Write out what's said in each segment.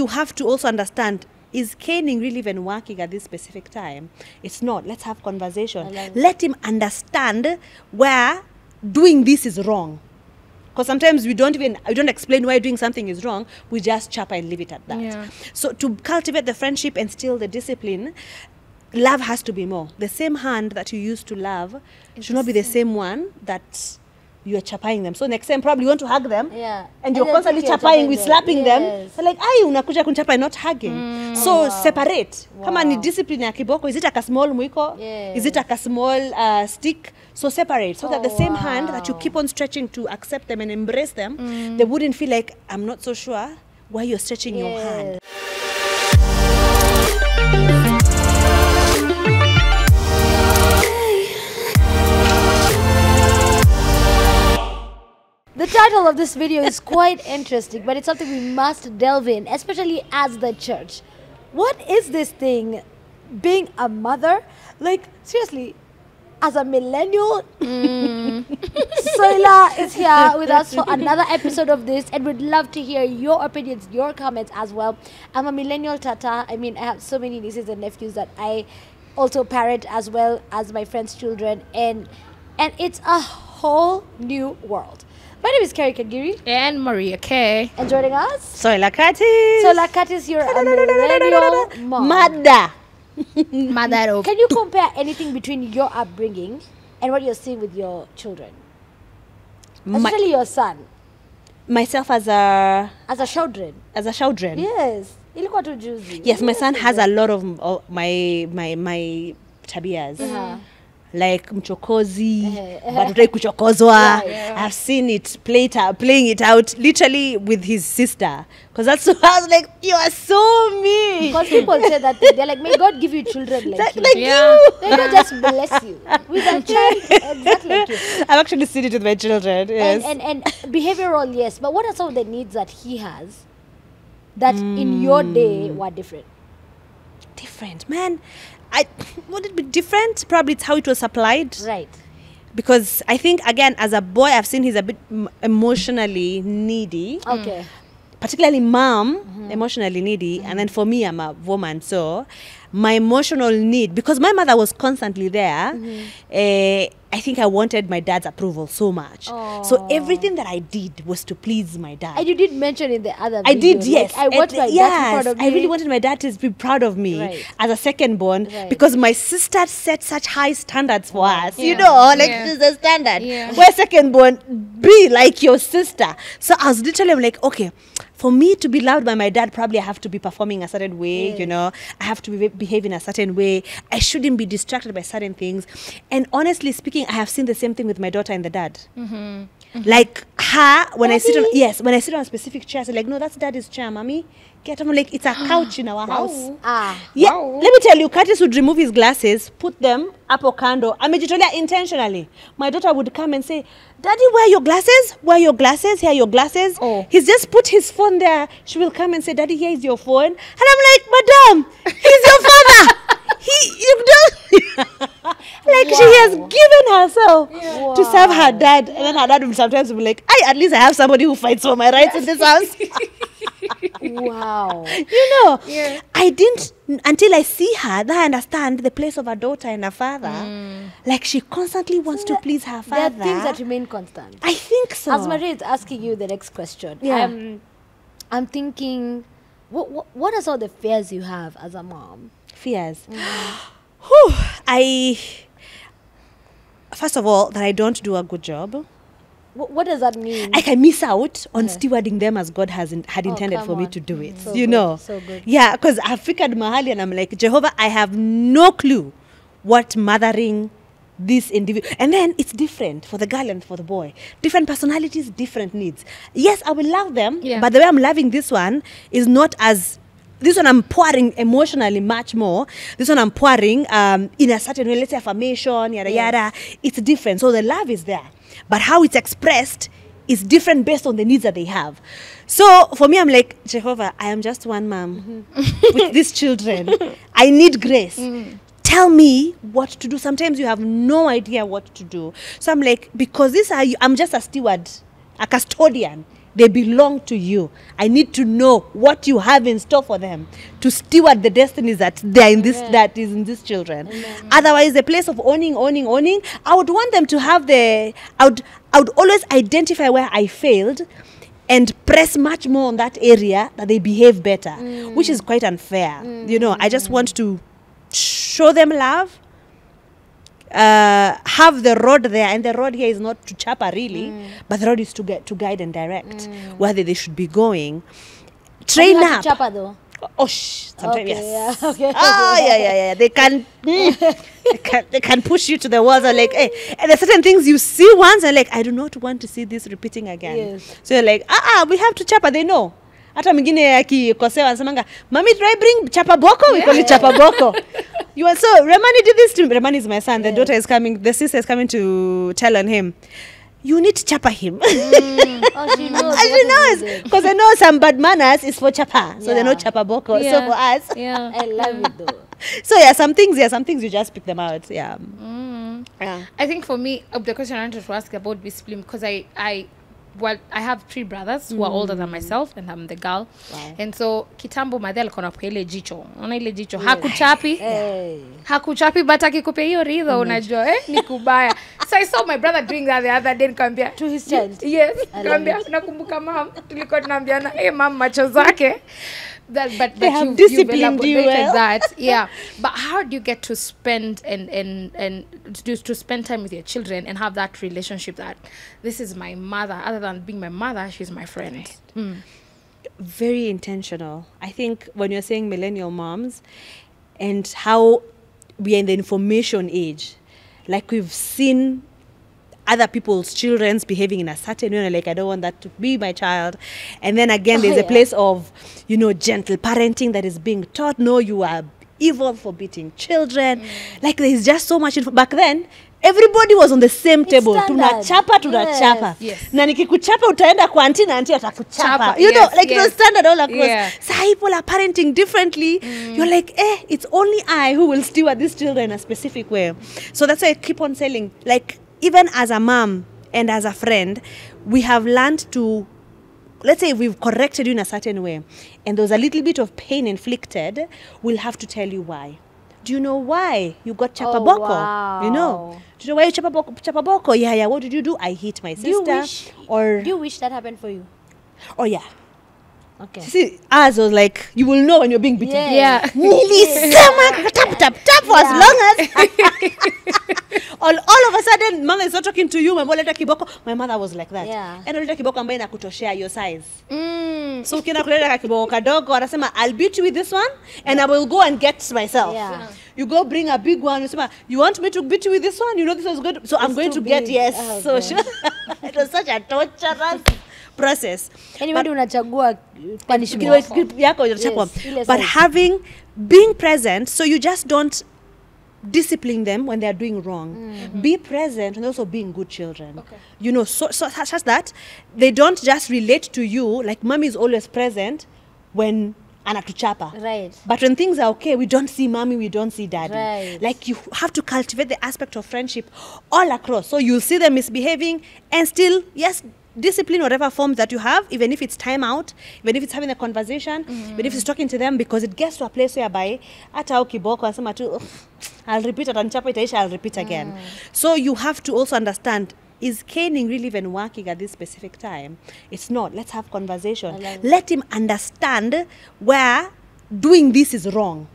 you have to also understand, is caning really even working at this specific time? It's not. Let's have conversation. Let him understand where doing this is wrong. Because sometimes we don't explain why doing something is wrong. We just chop and leave it at that. Yeah. So to cultivate the friendship and still the discipline, love has to be more. The same hand that you used to love should not be the same one that you are chapaying them. So next time probably you want to hug them, yeah, and you're constantly chapaying with slapping them. They're like, ay, unakuja kunchapa, not hugging. So separate. Kama ni discipline ya kiboko, is it like a small mwiko? Yes. Is it like a small stick? So separate, so that the same hand that you keep on stretching to accept them and embrace them, they wouldn't feel like, I'm not so sure why you're stretching your hand. The title of this video is quite interesting, but it's something we must delve in, especially as the church. What is this thing, being a mother? Like, seriously, as a millennial, Soila is here with us for another episode of this, and we'd love to hear your opinions, your comments as well. I'm a millennial tata. I mean, I have so many nieces and nephews that I also parent as well as my friends' children, and it's a whole new world. My name is Kerry Kagiri. And Mariah K. And joining us, Soila Curtis. Soila Curtis, you're a millennial mom. Mother. Can you compare anything between your upbringing and what you're seeing with your children? Especially your son. Myself as a... As a children. As a children. Yes. Yes, my son has a lot of my tabias. Like mchokozi, but kuchokozwa. I've seen it playing it out literally with his sister. Because that's so, I was like, you are so mean. Because people say that they're like, may God give you children like you. May God just bless you with a child exactly like you. I've actually seen it with my children. Yes. And behavioral, yes. But what are some of the needs that he has that in your day were different? Different, man. Would it be different? Probably it's how it was supplied. Right. Because I think, again, as a boy, I've seen he's a bit emotionally needy. Okay. Particularly mom, emotionally needy. And then for me, I'm a woman. So my emotional need, because my mother was constantly there, I think I wanted my dad's approval so much. Aww. So everything that I did was to please my dad. And you did mention in the other video. I did, yes. Like, I wanted my dad to be proud of me. I really wanted my dad to be proud of me as a second born because my sister set such high standards for us. You know, like she's a standard. We're second born, be like your sister. So I was literally like, okay, for me to be loved by my dad, probably I have to be performing a certain way, you know. I have to be behaving a certain way. I shouldn't be distracted by certain things. And honestly speaking, I have seen the same thing with my daughter and the dad. Like her, when Daddy. I sit on, when I sit on a specific chair, I'm like, no, that's daddy's chair, mommy. Get him, like, it's a couch in our house. Let me tell you, Curtis would remove his glasses, put them up or kando. I mean, intentionally. My daughter would come and say, Daddy, where are your glasses? Where are your glasses? Here are your glasses. He's just put his phone there. She will come and say, Daddy, here is your phone. And I'm like, Madam, he's your father. You don't. Like she has given herself to serve her dad. And then her dad will sometimes be like, at least I have somebody who fights for my rights in this house. You know, I didn't, until I see her, that I understand the place of her daughter and her father. Like she constantly wants to please her father. There are things that remain constant. I think so. As Maria is asking you the next question, I'm thinking, what are some of the fears you have as a mom? Fears. Whew, first of all, that I don't do a good job. What does that mean? Like I miss out on stewarding them as God had intended for me to do it. So you know? So good. Yeah, because I figured mahali and I'm like, Jehovah, I have no clue what mothering this individual. And then it's different for the girl and for the boy. Different personalities, different needs. Yes, I will love them, but the way I'm loving this one is not as... This one I'm pouring emotionally much more. This one I'm pouring in a certain way, let's say affirmation, yada, yada. It's different. So the love is there. But how it's expressed is different based on the needs that they have. So for me, I'm like, Jehovah, I am just one mom with these children. I need grace. Tell me what to do. Sometimes you have no idea what to do. So I'm like, because I'm just a steward, a custodian They belong to you. I need to know what you have in store for them to steward the destinies that they're in this, that is in these children. Amen. Otherwise, the place of owning, I would want them to have the, I would always identify where I failed and press much more on that area that they behave better, which is quite unfair. You know, I just want to show them love, have the road there, and the road here is not to chapa really, but the road is to get to guide and direct where they should be going. Train up. Chapa though. Oh, sometimes yes. Yeah, okay. Oh, yeah. They can, they can push you to the walls. Or like, hey, and there are certain things you see once, and like, I do not want to see this repeating again. Yes. So you're like, we have to chapa. They know. Hata mwingine akikosewa anasema mommy do I bring chapaboko, we call it chapaboko. You are so Remani did this to me. Remani is my son. The daughter is coming, the sister is coming to tell on him. You need to chapa him. Oh, she knows. She knows. Because I know some bad manners is for chapa. So they're not chapaboko. So for us. Yeah. I love it though. So some things you just pick them out. Yeah. Yeah. I think for me, the question I wanted to ask about discipline, because I have three brothers who are older than myself, and I'm the girl. Wow. And so kitambo madhe alikuwa anakupa ile jicho. Ona ile jicho hakuchapi. Hakuchapi but akikupa hiyo ridho unajua ni kubaya. So I saw my brother doing that the other day nikamwambia to his child. Yes. Nikamwambia nakumbuka mom tulikuwa tunaambiana mom macho zake. But you disciplined you well. That. Yeah. But how do you get to spend and to spend time with your children and have that relationship that this is my mother, other than being my mother, she's my friend? Right. Very intentional. I think when you're saying millennial moms and how we are in the information age, like we've seen other people's children's behaving in a certain way, like I don't want that to be my child. And then again, there's a place of, you know, gentle parenting that is being taught. No, you are evil for beating children. Like there's just so much info. Back then, everybody was on the same table. Tuna chapa. Yes. Na nikikuchapa utaenda kwa auntie na auntie atakuchapa. You know, like it was standard all across. Yeah. So people are parenting differently. You're like, it's only I who will steward these children in a specific way. So that's why I keep on saying, like, even as a mom and as a friend, we have learned to, let's say we've corrected you in a certain way and there's a little bit of pain inflicted, we'll have to tell you why. Do you know why you got chapaboko? Oh, wow. You know? Do you know why you chapaboko? Yeah, what did you do? I hit my sister. Do you wish that happened for you? Oh, yeah. Okay. See, ours was like, you will know when you're being beaten. Yeah. Tap for as long as. all of a sudden, mama is not talking to you. My mother was like that. Yeah. And kiboko share your size. So kiboko, I'll beat you with this one, and I will go and get myself. Yeah. You go bring a big one. You want me to beat you with this one? You know this one's good. So I'm going to get so sure. It was such a torturous process. But being present, so you just don't discipline them when they are doing wrong. Be present and also being good children. You know, such that they don't just relate to you like mommy is always present when anatuchapa. Right. But when things are okay, we don't see mommy, we don't see daddy. Right. Like you have to cultivate the aspect of friendship all across. So you'll see them misbehaving and still, yes, discipline, whatever form that you have, even if it's time out, even if it's having a conversation, even if it's talking to them, because it gets to a place whereby I'll repeat it and I'll repeat again. So you have to also understand, is caning really even working at this specific time? It's not. Let's have conversation. Let him understand where doing this is wrong.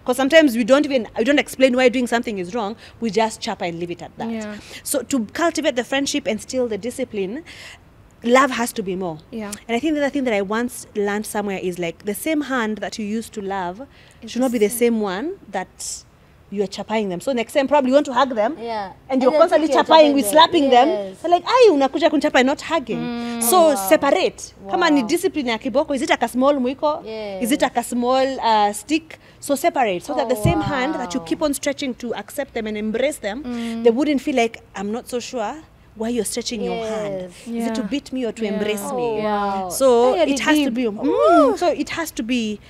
Because sometimes we don't explain why doing something is wrong. We just chapa and leave it at that. Yeah. So to cultivate the friendship and still the discipline, love has to be more. Yeah. And I think the other thing that I once learned somewhere is like the same hand that you used to love should not be the same one that you are chapaing them. So next time probably you want to hug them. Yeah. And you're constantly chapaing with slapping them. So like, ay, unakuja kunchapa, not hugging. So separate. Kama ni discipline ya kiboko, is it like a small mwiko? Is it like a small stick? So separate. So that the same hand that you keep on stretching to accept them and embrace them, they wouldn't feel like, I'm not so sure why you're stretching your hand. Is it to beat me or to embrace me? Wow. So it has to be, so it has to be,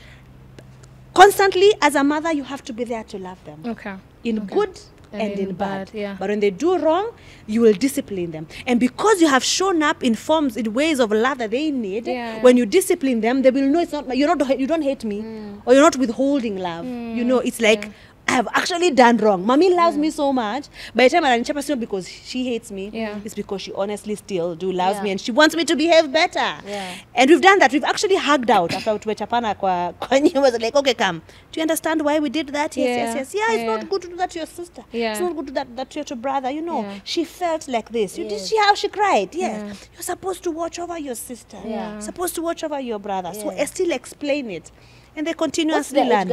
constantly, as a mother, you have to be there to love them. Okay. In good and in bad. Yeah. But when they do wrong, you will discipline them. And because you have shown up in forms, in ways of love that they need, yeah, when you discipline them, they will know it's not, you don't hate me, or you're not withholding love. You know, it's like, I have actually done wrong. Mommy loves me so much. By the time I'm not because she hates me, it's because she honestly still do loves me, and she wants me to behave better. Yeah. And we've done that. We've actually hugged out after tumechapana kwa was like, okay, come. Do you understand why we did that? Yes, yes, yes. Yeah, it's not good to do that to your sister. Yeah. It's not good to do that to your brother. You know, she felt like this. You did see how she cried. Yes. Yeah. You're supposed to watch over your sister. Yeah. Supposed to watch over your brother. Yeah. So I still explain it. And they continuously learn.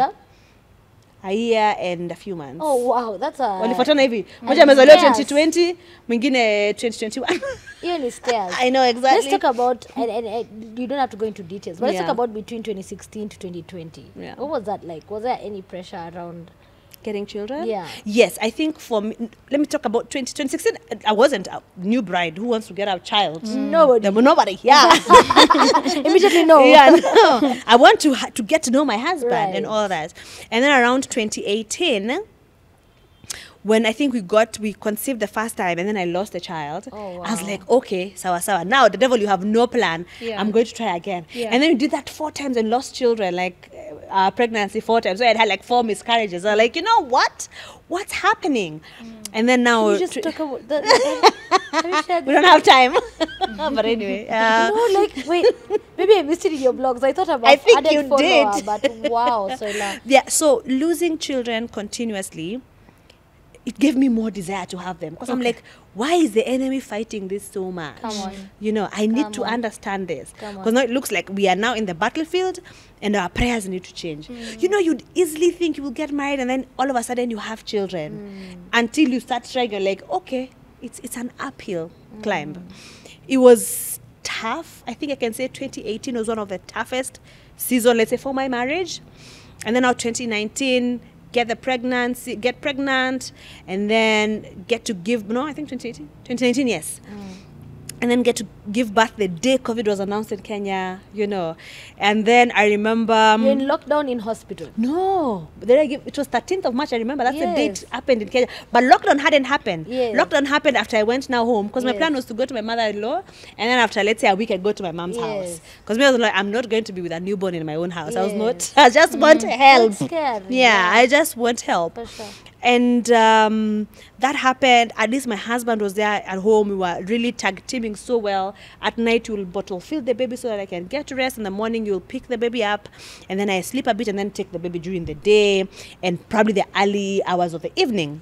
A year and a few months. Oh, wow, that's a... Walifuatana hivi. Moja amezaliwa 2020, mwingine 2021. Hiyo ni stairs. I know, exactly. Let's talk about, and you don't have to go into details, but let's talk about between 2016 to 2020. Yeah. What was that like? Was there any pressure around... Getting children? Yeah. Yes, I think for me, let me talk about 2016. I wasn't a new bride who wants to get a child. Nobody. Nobody, immediately no. Yeah, no. I want to get to know my husband and all that. And then around 2018, when I think we conceived the first time and then I lost the child. Oh, wow. I was like, okay, sawa sawa. Now the devil, you have no plan. Yeah. I'm going to try again. Yeah. And then we did that 4 times and lost children, like pregnancy 4 times. So I had like 4 miscarriages. I was like, you know what? What's happening? And then now... You just talk about the we don't have time. But anyway. No, like, wait. Maybe I missed it in your blogs. I thought about... I think you did. But wow, Soila. Yeah, so losing children continuously... It gave me more desire to have them. Because I'm like, why is the enemy fighting this so much? Come on. You know, I need to understand this. Because now it looks like we are now in the battlefield and our prayers need to change. You know, you'd easily think you will get married and then all of a sudden you have children. Until you start trying, you're like, okay, it's an uphill climb. It was tough. I think I can say 2018 was one of the toughest seasons, let's say, for my marriage. And then now 2019... get pregnant, and then get to give, no, I think 2019, yes. And then get to give birth the day COVID was announced in Kenya, you know. And then I remember... You're in lockdown in hospital? No. It was 13th of March, I remember. That's the date it happened in Kenya. But lockdown hadn't happened. Yes. Lockdown happened after I went now home. Because my plan was to go to my mother-in-law. And then after, let's say, a week, I go to my mom's house. Because me, I was like, I'm not going to be with a newborn in my own house. I was not. I just want help. Scared. Yeah, I just want help. For sure. And that happened. At least my husband was there at home. We were really tag teaming so well. At night, you'll bottle feed the baby so that I can get to rest. In the morning, you'll pick the baby up. And then I sleep a bit and then take the baby during the day and probably the early hours of the evening.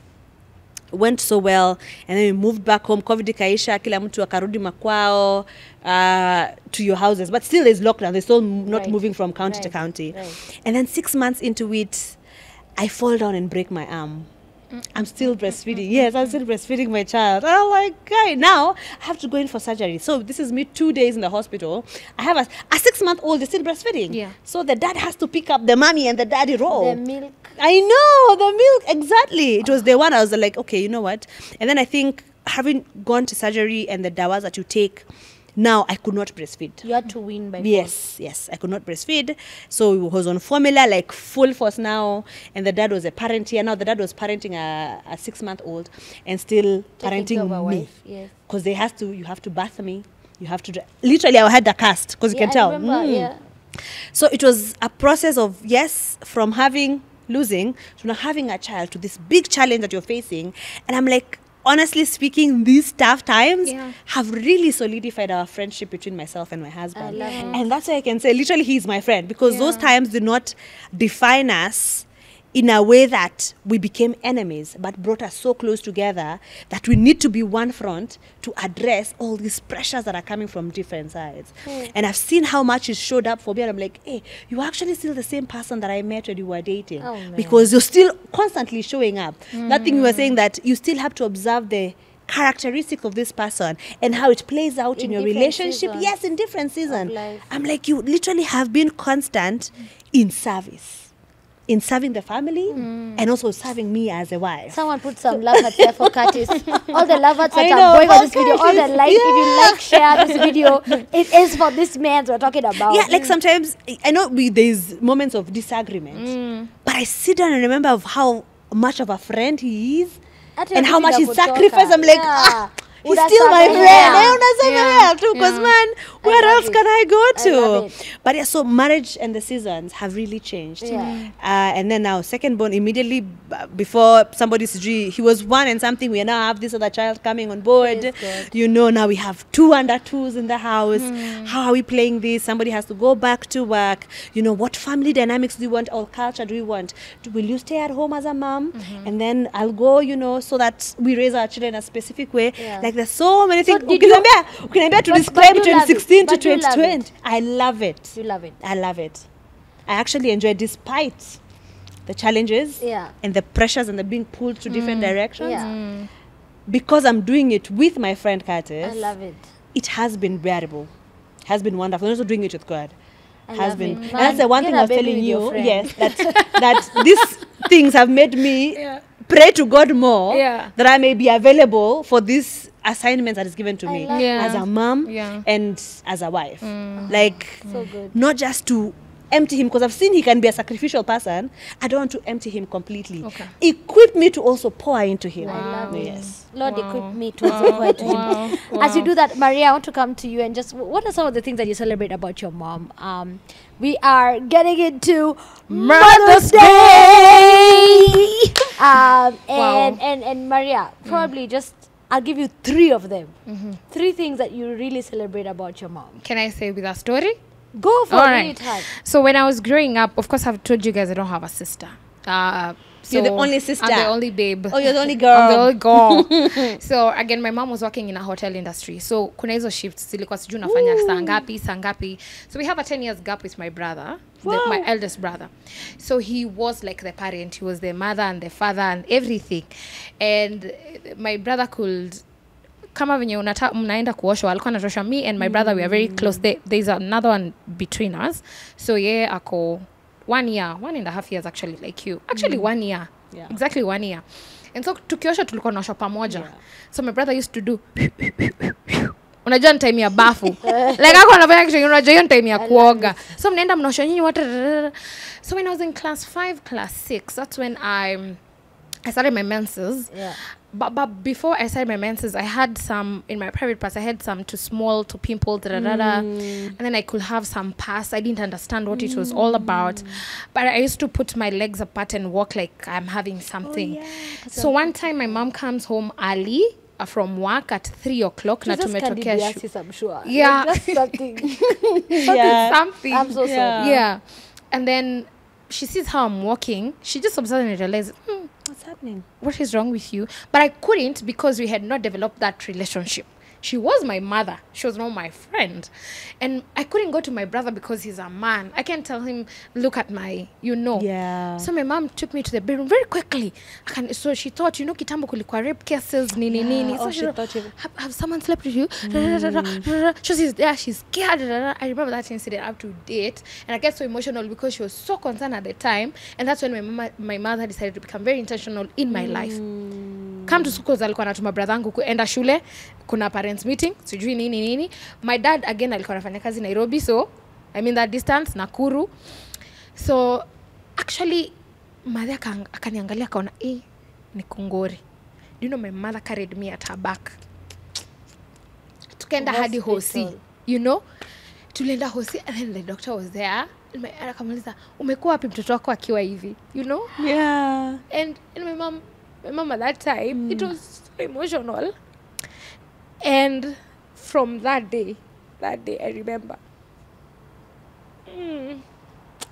Went so well. And then we moved back home. COVID ikaisha, kila mtu akarudi makwao, to your houses. But still, there's lockdown. They're still not moving from county to county. Right. And then 6 months into it, I fall down and break my arm. I'm still breastfeeding. Yes, I'm still breastfeeding my child. Oh my God. Now I have to go in for surgery. So this is me 2 days in the hospital. I have a 6-month-old is still breastfeeding. Yeah. So the dad has to pick up the mommy and the daddy role. The milk. I know, the milk. Exactly. It was the one I was like, okay, you know what? And then I think having gone to surgery and the dawas that you take, now I could not breastfeed. You had to win by force. Yes, yes. I could not breastfeed. So it was on formula, like full force now. And the dad was a parent here. Now the dad was parenting a 6-month-old and still taking parenting me. Because they have to, you have to bath me. You have to, literally I had a cast because you can tell. Remember, So it was a process of, yes, from having, losing, to now having a child, to this big challenge that you're facing. And I'm like, honestly speaking, these tough times have really solidified our friendship between myself and my husband. And that's why I can say, literally, he's my friend. Because those times did not define us in a way that we became enemies, but brought us so close together that we need to be one front to address all these pressures that are coming from different sides. And I've seen how much it showed up for me. And I'm like, hey, you're actually still the same person that I met when you were dating. Because you're still constantly showing up. That thing you were saying, that you still have to observe the characteristics of this person and how it plays out in your relationship. Yes, in different seasons. I'm like, you literally have been constant in service. In serving the family and also serving me as a wife. Someone put some love hearts there for Curtis. All the love hearts that are going on this video, all the likes, if you like, share this video, it is for this man we're talking about. Yeah, like sometimes, I know there's moments of disagreement, but I sit down and remember of how much of a friend he is and how much he sacrificed. I'm like, ah, he's still my friend. Because man, where else can I go to? But yeah, so marriage and the seasons have really changed. Yeah. And then now second born, immediately before somebody's dream, he was one and something. We now have this other child coming on board. You know, now we have 2 under 2s in the house. How are we playing this? Somebody has to go back to work. You know, what family dynamics do you want? Or culture do you want? Will you stay at home as a mom? And then I'll go, you know, so that we raise our children a specific way. Yeah. Like there's so many things. Ukinambia to describe 2016 to 2020. I love it. You love it. I love it. I actually enjoy it despite the challenges and the pressures and the being pulled to different directions. Yeah. Because I'm doing it with my friend Curtis. I love it. It has been bearable. Has been wonderful. I'm also doing it with God. Has been. And that's the one thing I was telling you. Yes. That these things have made me pray to God more that I may be available for this assignments that is given to me as a mom and as a wife. Like, so good. Not just to empty him, because I've seen he can be a sacrificial person. I don't want to empty him completely. Okay. Equip me to also pour into him. I love it. Lord, equip me to also pour into him. As you do that, Maria, I want to come to you and just, what are some of the things that you celebrate about your mom? We are getting into Mother's Day! And Maria, probably just I'll give you 3 of them. Three things that you really celebrate about your mom. Can I say with a story? Go for it. Right. So when I was growing up, of course I've told you guys I don't have a sister. So you're the only sister? I'm the only babe. Oh, you're the only girl. I'm the only girl. So again, my mom was working in a hotel industry. So kuna hizo shifts zilikuwa sijui nafanya sangapi. So we have a 10 years gap with my brother. My eldest brother. So he was like the parent. He was the mother and the father and everything. And my brother could kama venye mnaenda kuoshwa, alikuwa anatosha me and my brother. We are very close. There's another one between us. So yeah, ako 1 and a half years actually, like you. Actually 1 year. Yeah. Exactly 1 year. And so tukiosha tulikuwa naosha pamoja. Yeah. So my brother used to do unajua ni time ya bafu. Like ako anafanya kitu unajua ni time ya kuoga. So mnaenda mnaosha nyinyi wote. So when I was in class 5, class 6, that's when I started my menses. Yeah. But before I started my menses, I had some, in my private parts, I had some too small, too pimple, and then I could have some pus. I didn't understand what it was all about. But I used to put my legs apart and walk like I'm having something. Oh, yeah. So one time my mom comes home early from work at 3 o'clock. I'm sure. Yeah. Like just something. I'm so sorry. Yeah. And then she sees how I'm walking. She just observes and realizes, what's happening? What is wrong with you? But I couldn't, because we had not developed that relationship. She was my mother. She was not my friend. And I couldn't go to my brother because he's a man. I can't tell him, look at my, you know. Yeah. So my mom took me to the bedroom very quickly. So she thought, you know, kitambo kulikuwa rape cases, nini. So oh, she thought, have someone slept with you? She's there, she's scared. I remember that incident up to date. And I get so emotional because she was so concerned at the time. And that's when my mother decided to become very intentional in my life. Come to school, alikuwa anatuma brother yangu kuenda shule, kuna parents meeting, sijui nini. My dad again alikuwa anafanya kazi Nairobi, so I mean that distance Nakuru. So actually mother akaniangalia akaona ni kungori. You know, my mother carried me at her back. Tukaenda hadi hosi, you know? Tulienda hosi and then the doctor was there. And akamuliza, umekuwa wapi mtoto wako akiwa hivi, you know? Yeah. And my mom at that time, it was so emotional. And from that day, I remember.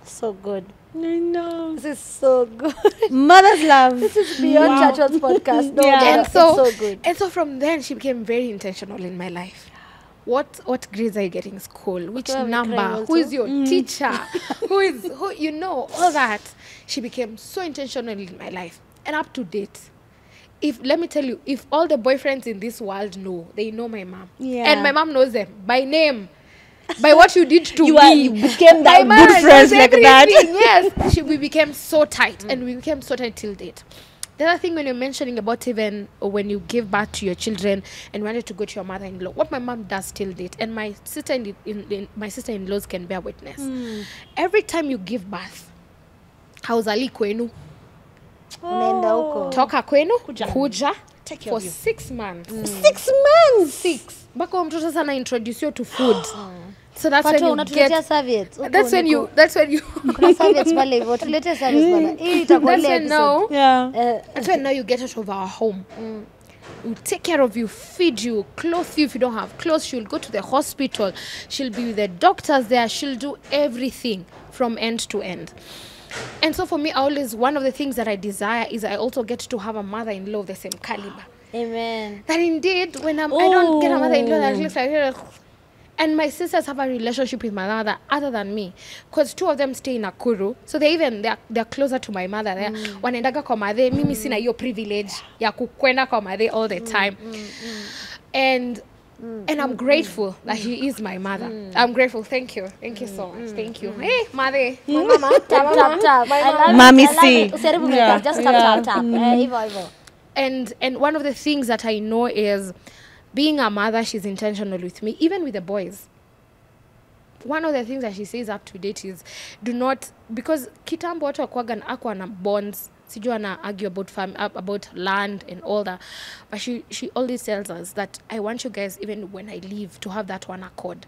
So good. I know. This is so good. Mother's love. This is beyond Churchill's podcast. No, it's so good. And so from then, she became very intentional in my life. What grades are you getting in school? Which number? Who is your teacher? who you know, all that. She became so intentional in my life. And up to date, let me tell you, if all the boyfriends in this world know, they know my mom. Yeah. And my mom knows them by name, by what you did to me. You became that good friends like that. Yes, we became so tight, and we became so tight till date. The other thing when you're mentioning about even when you give birth to your children and wanted to go to your mother-in-law, what my mom does till date, and my sister-in-laws can bear witness. Every time you give birth, Unaenda huko. Toka kwenu kuja for 6 months. 6 months. 6. Bako mtoto sana introduce you to food. So that's when you get serviettes. That's when you kuna serviettes pale hivyo. Tulete serviettes bana. Hii itakuwa leo. That's when now you get out of our home. Will take care of you, feed you, clothe you if you don't have clothes. She'll go to the hospital. She'll be with the doctors there. She'll do everything from end to end. And so for me, always one of the things that I desire is I also get to have a mother-in-law of the same caliber. Amen. That indeed, when I don't get a mother-in-law that looks like her. And my sisters have a relationship with my mother other than me, because two of them stay in Nakuru, so they're closer to my mother there. Wanaendaga kwa madhe, mimi sina hiyo privilege ya kukwenda kwa madhe all the time. And I'm grateful that he is my mother. I'm grateful. Thank you so much. Thank you. Hey, madhe, mama, tap. Mami si. Just tap. And one of the things that I know is, being a mother, she's intentional with me, even with the boys. One of the things that she says up to date is, do not, because kitambo watu akwana bonds, sijua na argue about land and all that. But she always tells us that I want you guys, even when I leave, to have that one accord.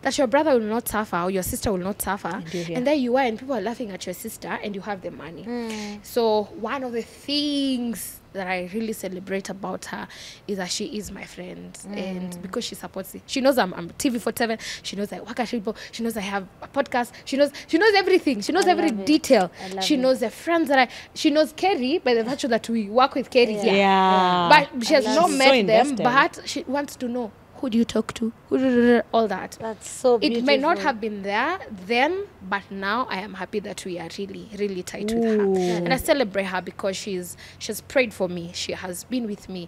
That your brother will not suffer or your sister will not suffer. And there you are and people are laughing at your sister and you have the money. So one of the things that I really celebrate about her is that she is my friend, and because she supports it, she knows I'm TV47. She knows I work at Shilpo. She knows I have a podcast. She knows everything. She knows every detail. She knows the friends that she knows Kerry by the virtue that we work with Kerry here. But she has not met them. But she wants to know, who do you talk to? All that. That's so beautiful. It may not have been there then, but now I am happy that we are really, really tight with her. And I celebrate her because she's prayed for me. She has been with me.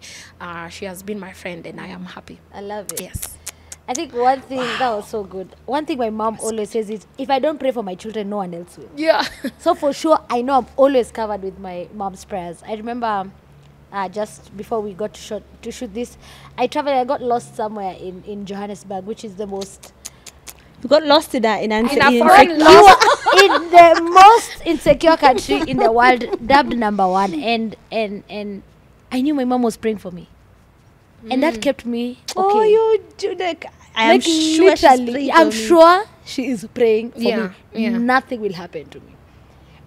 She has been my friend, and I am happy. I love it. Yes. I think one thing, that was so good. One thing my mom always says is, if I don't pray for my children, no one else will. Yeah. So for sure, I know I'm always covered with my mom's prayers. I remember, just before we got to shoot this, I traveled. I got lost somewhere in Johannesburg, which is the most. You got lost in the most insecure country in the world, dubbed #1, and I knew my mom was praying for me, and that kept me. Okay. Oh, you Judek! I'm sure she is praying for me. Yeah. Nothing will happen to me.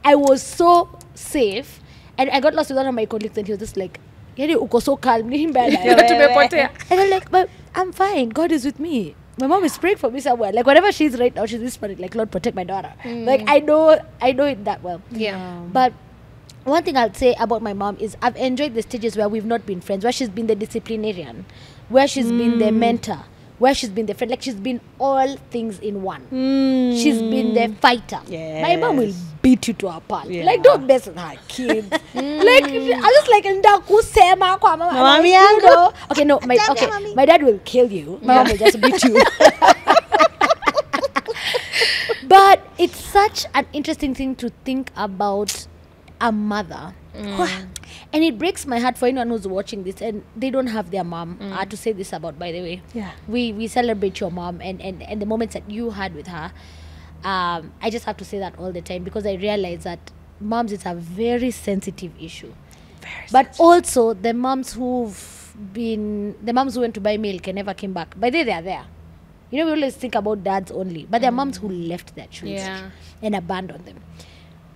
I was so safe. And I got lost with one of my colleagues, and he was just like, "Yari, uko so calm, ni mbaya." And I'm like, "But I'm fine. God is with me. My mom is praying for me somewhere. Like whatever she is right now, she's whispering like, Lord, protect my daughter." Like I know it that well. Yeah. But one thing I'll say about my mom is I've enjoyed the stages where we've not been friends, where she's been the disciplinarian, where she's been the mentor, where she's been the friend. Like she's been all things in one. She's been the fighter. Yes. My mom will beat you to a pulp. Yeah. Like, don't mess with her kids. Like, I just like, you know. Okay, no, my dad will kill you. My mom will just beat you. But it's such an interesting thing to think about a mother. And it breaks my heart for anyone who's watching this and they don't have their mom to say this about, by the way. Yeah. We celebrate your mom and the moments that you had with her. I just have to say that all the time because I realize that moms, it's a very sensitive issue. But also the moms who went to buy milk and never came back. By the way, they are there. You know, we always think about dads only, but there are moms who left their children and abandoned them.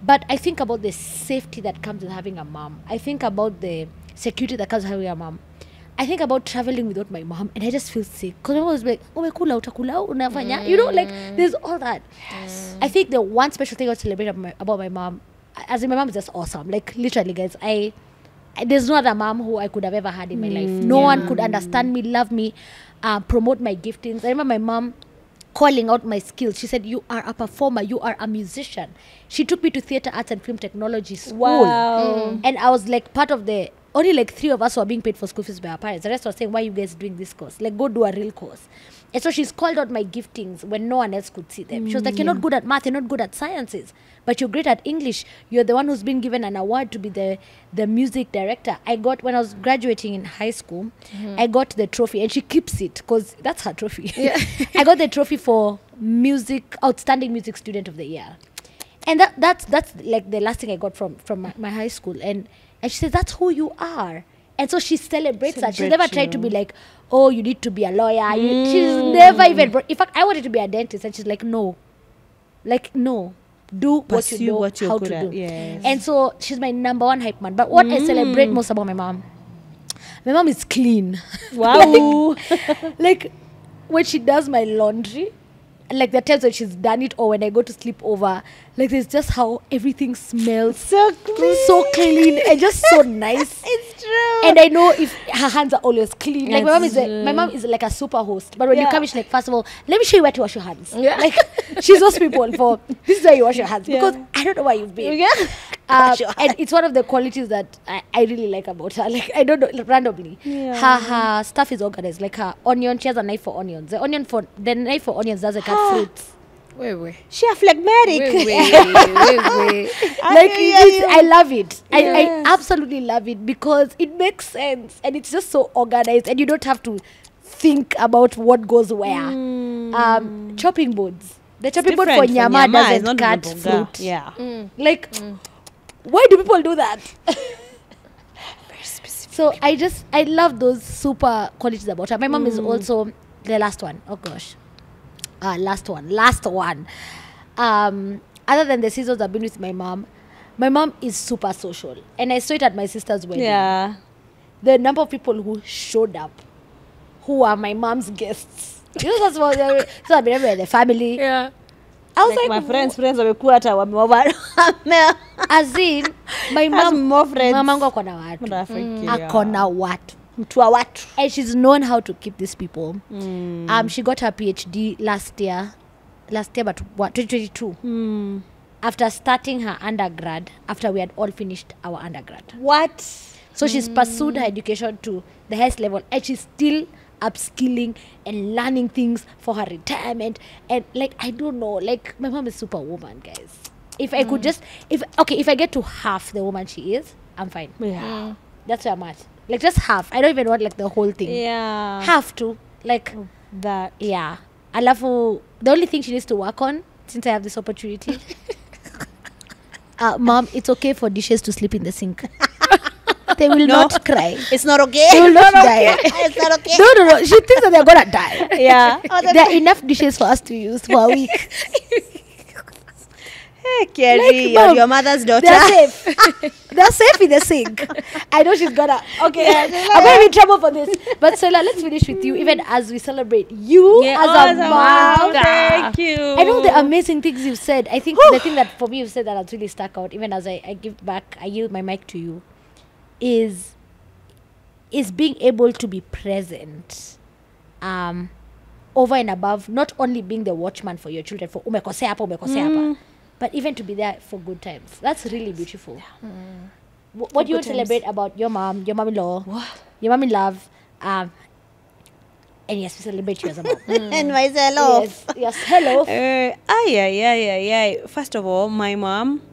But I think about the safety that comes with having a mom. I think about the security that comes with having a mom. I think about traveling without my mom and I just feel sick. Because I was like, you know, like there's all that. Yes. I think the one special thing I celebrate about my mom, as in my mom is just awesome. Like literally guys, there's no other mom who I could have ever had in my life. No one could understand me, love me, promote my giftings. I remember my mom calling out my skills. She said, you are a performer, you are a musician. She took me to theatre arts and film technology school. And I was like part of the, only like 3 of us who are being paid for school fees by our parents. The rest were saying, why are you guys doing this course? Like, go do a real course. And so she's called out my giftings when no one else could see them. She was like, you're not good at math, you're not good at sciences, but you're great at English. You're the one who's been given an award to be the music director. I got, when I was graduating in high school, I got the trophy, and she keeps it because that's her trophy. I got the trophy for outstanding music student of the year. And that's like the last thing I got from my high school. And she says, that's who you are. And so she celebrates that. She's never tried to be like, oh, you need to be a lawyer. Mm. She's never even... In fact, I wanted to be a dentist. And she's like, no. Like, no. Do what you know how to do. Yes. And so she's my number one hype man. But what I celebrate most about my mom is clean. Wow. like when she does my laundry, like the times when she's done it or when I go to sleep over, like there's just how everything smells so clean and just so nice. It's true. And I know if her hands are always clean. Like my mom is like a super host. But when you come in, she's like, first of all, let me show you where to wash your hands. Yeah. Like she's those people for this is where you wash your hands. Yeah. Because I don't know where you've been. Yeah. And it's one of the qualities that I really like about her. Like I don't know, like, randomly. Yeah. Her stuff is organized. Like her onion, she has a knife for onions. The knife for onions doesn't cut fruits. Wait. She phlegmatic. Wait. Like I love it. Yes. I absolutely love it because it makes sense and it's just so organized and you don't have to think about what goes where. Chopping boards. The chopping board for nyama doesn't cut fruit. Yeah. Like, why do people do that? Very specific. So I love those super qualities about her. My mom is also the last one. Oh gosh. Last one. Other than the seasons I've been with my mom is super social. And I saw it at my sister's wedding. Yeah. The number of people who showed up, who are my mom's guests. You know, so I've been everywhere, the family. Yeah. I was like my friends were cool at our mobile. As in, my mom, more friends. Mamangu akona watu. And she's known how to keep these people. She got her PhD last year, but 2022. After starting her undergrad, after we had all finished our undergrad. What? So she's pursued her education to the highest level, and she's still upskilling and learning things for her retirement. And like I don't know, like my mom is superwoman, guys. If I could just, if I get to half the woman she is, I'm fine. Yeah, that's where I'm at. Like just half. I don't even want like the whole thing. Yeah. Half to. Like that. Yeah. I love who, the only thing she needs to work on since I have this opportunity. Mom, it's okay for dishes to sleep in the sink. They will not cry. It's not okay. They will not die. It's not okay. No. She thinks that they're gonna die. Yeah. There are enough dishes for us to use for a week. Kerry, like, your mother's daughter. They're safe. They're safe in the sink. I know she's gonna. Okay, I'm gonna be in trouble for this. But Soila, let's finish with you. Even as we celebrate you as a mom. Thank you. I know the amazing things you've said. I think the thing that for me you've said that has really stuck out. Even as I give back, I yield my mic to you. Is being able to be present. Over and above, not only being the watchman for your children. For umekosea hapa, umekosea hapa. But even to be there for good times. That's really beautiful. Yeah. What do you celebrate about your mom, your mom-in-law, your mom-in-love? And yes, we celebrate you as a mom. And myself. Yes, hello. First of all, my mom,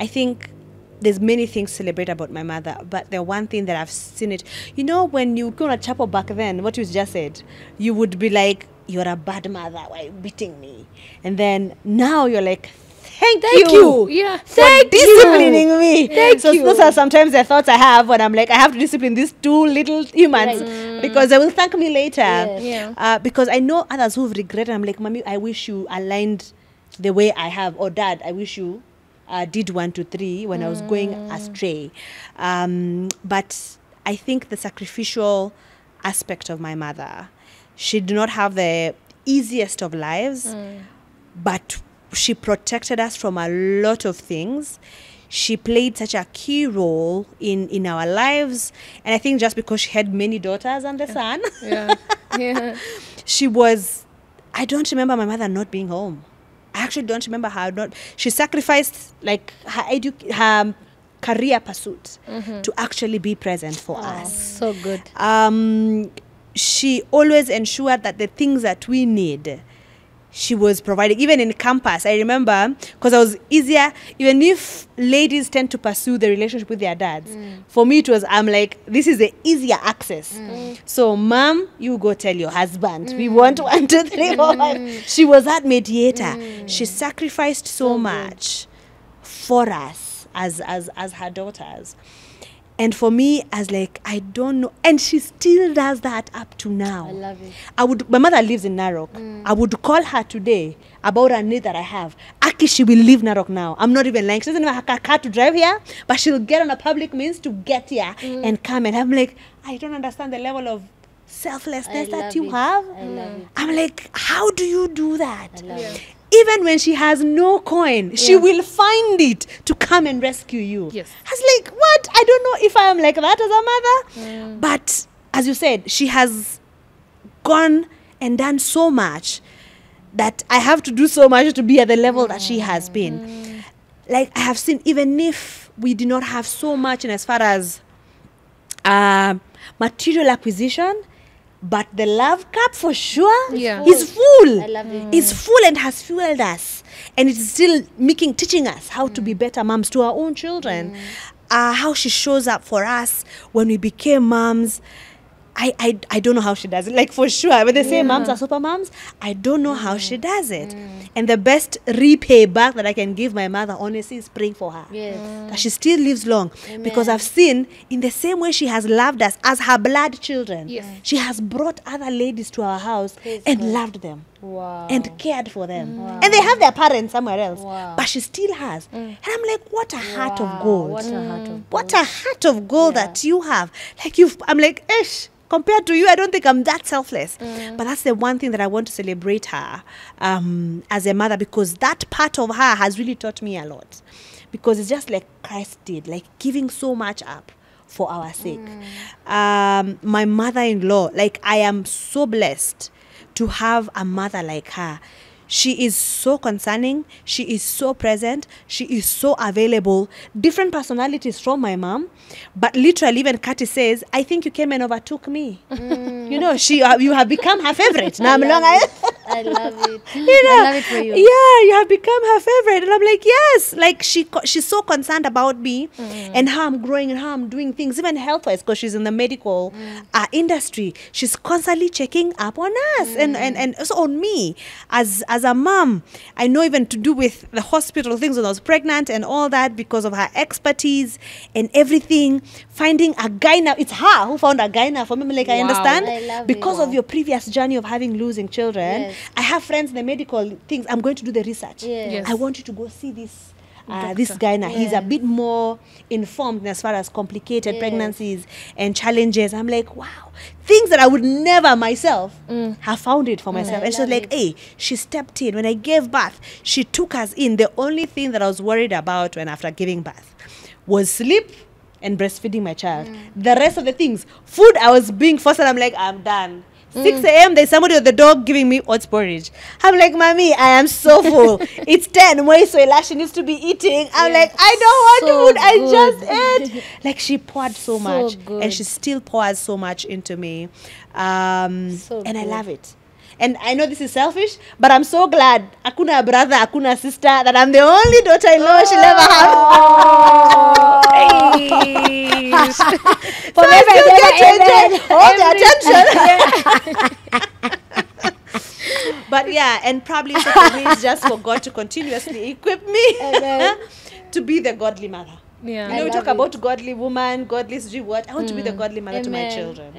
I think there's many things to celebrate about my mother. But the one thing that I've seen it, you know, when you go to chapel back then, what you just said, you would be like, you're a bad mother, why are you beating me? And then now you're like, Thank you. Yeah. Thank you for disciplining me. Thank you. Those are sometimes the thoughts I have when I'm like, I have to discipline these two little humans because they will thank me later. Yes. Yeah. Because I know others who've regretted. I'm like, Mommy, I wish you aligned the way I have. Or Dad, I wish you did 1, 2, 3 when I was going astray. But I think the sacrificial aspect of my mother, she did not have the easiest of lives, but she protected us from a lot of things. She played such a key role in our lives. And I think just because she had many daughters and the son, she was, I don't remember my mother not being home. I actually don't remember her not. She sacrificed like her career pursuit to actually be present for us. So good. She always ensured that the things that we need, she was providing, even in campus. I remember, because I was easier, even if ladies tend to pursue the relationship with their dads, for me it was, I'm like, this is the easier access. So, mom, you go tell your husband, we want 1, 2, 3, 4. She was that mediator. She sacrificed so much for us as her daughters. And for me, I was like, I don't know. And she still does that up to now. I love it. My mother lives in Narok. I would call her today about a need that I have. Aki, she will leave Narok now. I'm not even lying. She doesn't even have a car to drive here, but she'll get on a public means to get here and come. And I'm like, I don't understand the level of selflessness that you have. I love it. I'm like, how do you do that? I love it. Even when she has no coin, she will find it to come and rescue you. Yes. I was like, what? I don't know if I am like that as a mother. But as you said, she has gone and done so much that I have to do so much to be at the level that she has been. Like, I have seen, even if we did not have so much in as far as material acquisition, but the love cup for sure is full. I love it. It's full and has fueled us. And it's still teaching us how to be better moms to our own children. How she shows up for us when we became moms. I don't know how she does it. Like, for sure. When they say moms are super moms, I don't know how she does it. And the best repay back that I can give my mother, honestly, is praying for her. Yes. That she still lives long. Amen. Because I've seen, in the same way she has loved us as her blood children, she has brought other ladies to our house and loved them. Wow. And cared for them. And they have their parents somewhere else. But she still has. And I'm like, what a heart of gold. What a heart of gold. What a heart of gold that you have. Like, I'm like, ish. Compared to you, I don't think I'm that selfless. But that's the one thing that I want to celebrate her as a mother, because that part of her has really taught me a lot. Because it's just like Christ did, like giving so much up for our sake. My mother-in-law, like, I am so blessed to have a mother like her. She is so concerning. She is so present. She is so available. Different personalities from my mom. But literally, even Kati says, I think you came and overtook me. You know, you have become her favorite. Now I love it. You know, I love it for you. Yeah, you have become her favorite. And I'm like, yes. Like, she's so concerned about me and how I'm growing and how I'm doing things. Even health-wise, because she's in the medical industry. She's constantly checking up on us and also on me as a mom. I know, even to do with the hospital things when I was pregnant and all that, because of her expertise and everything, finding a guy now. It's her who found a guy now for me. Like, I understand. I love because of your previous journey of losing children. Yes. I have friends in the medical things. I'm going to do the research. Yes. Yes. I want you to go see this guy now. He's a bit more informed as far as complicated pregnancies and challenges. I'm like, wow. Things that I would never myself have found it for myself. And she's like, hey, she stepped in. When I gave birth, she took us in. The only thing that I was worried about after giving birth was sleep and breastfeeding my child. The rest of the things, food, I was being forced, and I'm like, I'm done. 6 a.m. there's somebody with the dog giving me oats porridge. I'm like, mommy, I am so full. It's 10. Wait, Soila, she needs to be eating. I'm like, I don't want food. Good. I just ate. Like, she poured so much. Good. And she still pours so much into me. I love it. And I know this is selfish, but I'm so glad. Akuna brother, akuna sister, that I'm the only daughter-in-law she'll ever have. For me, attention. But yeah, and probably it's just for God to continuously equip me to be the godly mother. Yeah. You know, we talk about godly woman, godly what. I want to be the godly mother to my children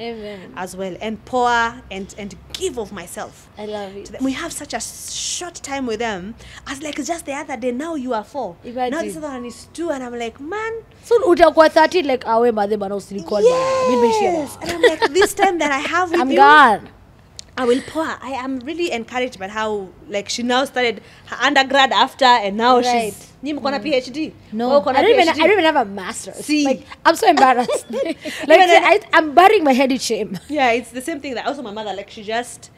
as well, and pour and give of myself. I love it. We have such a short time with them. As like, just the other day, now you are 4. Imagine. Now this other one is 2, and I'm like, man. Soon utakuwa 30, like awe madhe bana usinikona. Yes. And I'm like, this time that I have with you, I'm gone. I will pour. I am really encouraged by how, like, she now started her undergrad after, and now she's. You have a PhD? No. I don't even have a master's. See. Like, I'm so embarrassed. Like, I'm burying my head in shame. Yeah, it's the same thing that also my mother, like, she just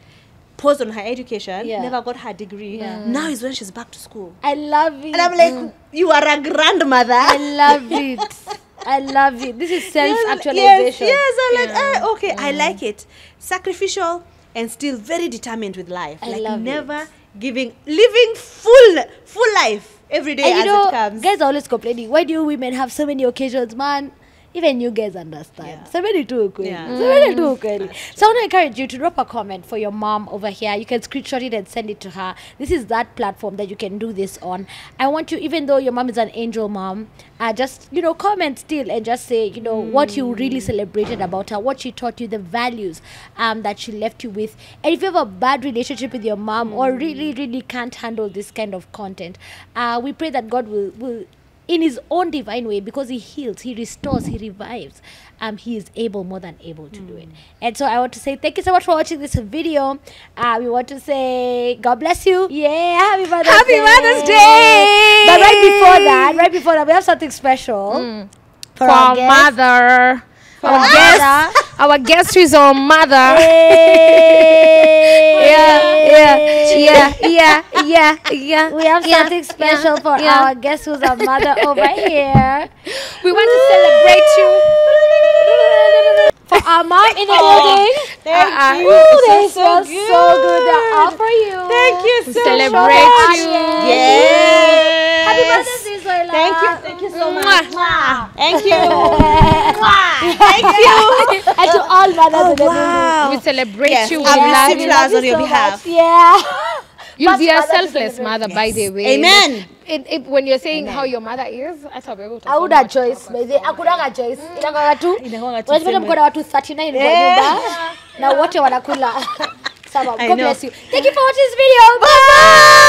paused on her education, never got her degree. Yeah. Now is when she's back to school. I love it. And I'm like, you are a grandmother. I love it. I love it. This is self-actualization. Yes, I'm like, okay, I like it. Sacrificial. And still very determined with life. I love it. living full life every day as it comes. Guys are always complaining, why do women have so many occasions, man? Even you guys understand. So many too quick. So I want to encourage you to drop a comment for your mom over here. You can screenshot it and send it to her. This is that platform that you can do this on. I want you, even though your mom is an angel mom, just, you know, comment still and just say, you know, what you really celebrated about her, what she taught you, the values that she left you with. And if you have a bad relationship with your mom or really can't handle this kind of content, we pray that God will in his own divine way, because he heals, he restores, he revives. He is able, more than able to do it. And so I want to say thank you so much for watching this video. We want to say God bless you. Yeah, happy Mother's Day. But right before that, we have something special for our mother. Our guest is our mother. We have something special for our guest who's our mother over here. We want to celebrate you. For our mom in the building. Thank you. They feel so good. They're all for you. Thank you so much. Celebrate you. Yes. Happy Mother's Day, Soila. Thank you. Thank you so much. Thank you. Thank you. And to all mothers in the building. We celebrate you. We love you so much on your behalf. Yeah. You are a selfless mother, by the way. Amen. When you're saying how your mother is, I thought I would have choice. I would have choice. Now, what you want to do? God bless you. Thank you for watching this video. Bye.